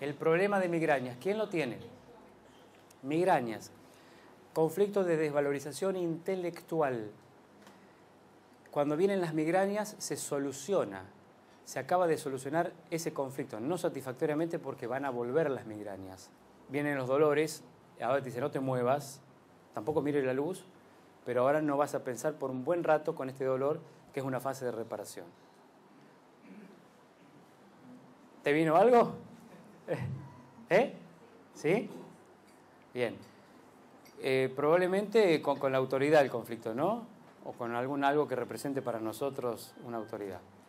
El problema de migrañas, ¿quién lo tiene? Migrañas, conflicto de desvalorización intelectual. Cuando vienen las migrañas se soluciona, se acaba de solucionar ese conflicto, no satisfactoriamente porque van a volver las migrañas. Vienen los dolores, ahora te dicen no te muevas, tampoco mires la luz, pero ahora no vas a pensar por un buen rato con este dolor, que es una fase de reparación. ¿Te vino algo? ¿Eh? ¿Sí? Bien. Probablemente con la autoridad del conflicto, ¿no? O con algo que represente para nosotros una autoridad.